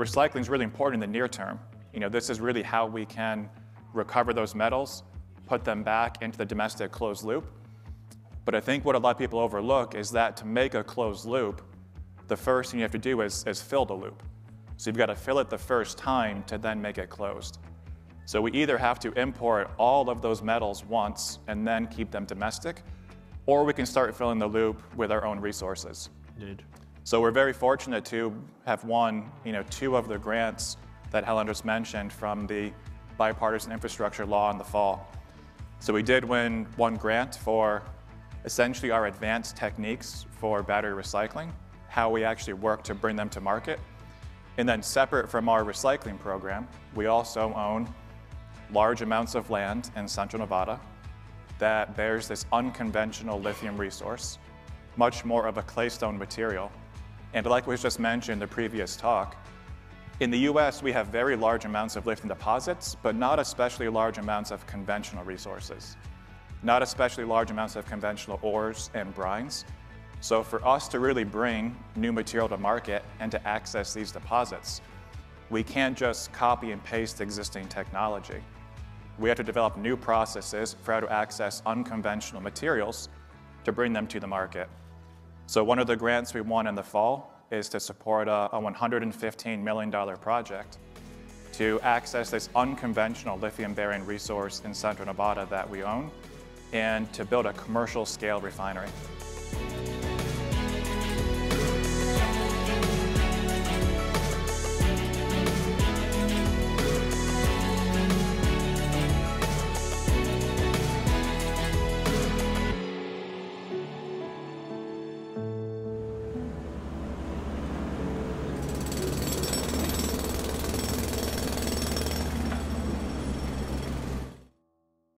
recycling is really important in the near term. You know, this is really how we can recover those metals, put them back into the domestic closed loop. But I think what a lot of people overlook is that to make a closed loop, the first thing you have to do is fill the loop. So you've got to fill it the first time to then make it closed. So we either have to import all of those metals once and then keep them domestic, or we can start filling the loop with our own resources. Indeed. So we're very fortunate to have won, you know, 2 of the grants that Helen just mentioned from the bipartisan infrastructure law in the fall. So we did win 1 grant for essentially our advanced techniques for battery recycling, how we actually work to bring them to market. And then separate from our recycling program, we also own large amounts of land in Central Nevada that bears this unconventional lithium resource, much more of a claystone material. And like was just mentioned in the previous talk, in the US, we have very large amounts of lithium deposits, but not especially large amounts of conventional resources, not especially large amounts of conventional ores and brines. So for us to really bring new material to market and to access these deposits, we can't just copy and paste existing technology. We have to develop new processes for how to access unconventional materials to bring them to the market. So one of the grants we won in the fall is to support a $115 million project to access this unconventional lithium-bearing resource in Central Nevada that we own and to build a commercial-scale refinery.